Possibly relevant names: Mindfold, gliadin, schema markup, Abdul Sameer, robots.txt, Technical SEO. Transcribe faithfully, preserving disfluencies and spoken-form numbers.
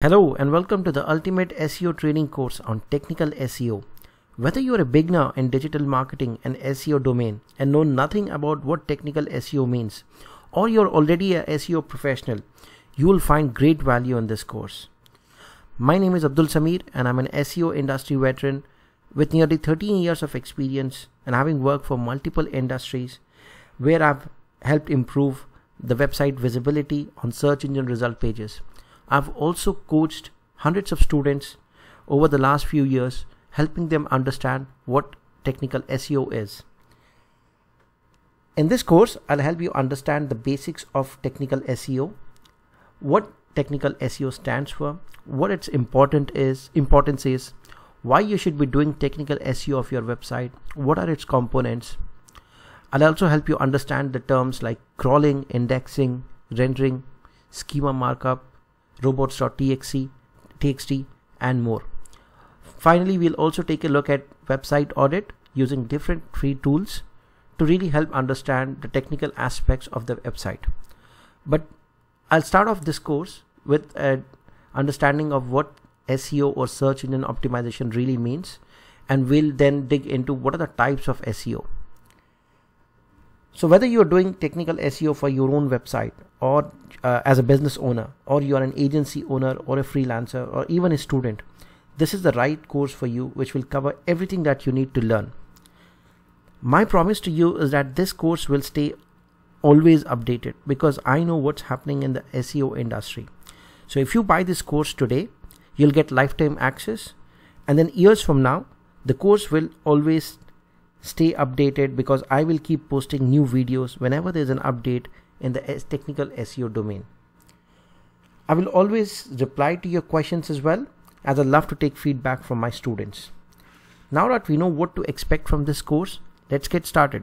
Hello and welcome to the ultimate S E O training course on technical S E O. Whether you are a beginner in digital marketing and S E O domain and know nothing about what technical S E O means, or you're already a S E O professional, you will find great value in this course. My name is Abdul Sameer and I'm an S E O industry veteran with nearly thirteen years of experience and having worked for multiple industries where I've helped improve the website visibility on search engine result pages. I've also coached hundreds of students over the last few years, helping them understand what technical S E O is. In this course, I'll help you understand the basics of technical S E O, what technical S E O stands for, what its important is, importance is, why you should be doing technical S E O of your website, what are its components. I'll also help you understand the terms like crawling, indexing, rendering, schema markup, robots.txt, txt, and more. Finally, we'll also take a look at website audit using different free tools to really help understand the technical aspects of the website. But I'll start off this course with an understanding of what S E O or search engine optimization really means, and we'll then dig into what are the types of S E O. So whether you're doing technical S E O for your own website or uh, as a business owner, or you're an agency owner or a freelancer or even a student, this is the right course for you, which will cover everything that you need to learn. My promise to you is that this course will stay always updated because I know what's happening in the S E O industry. So if you buy this course today, you'll get lifetime access, and then years from now, the course will always stay updated because I will keep posting new videos whenever there's an update in the technical S E O domain. I will always reply to your questions as well, as I love to take feedback from my students. Now that we know what to expect from this course, let's get started.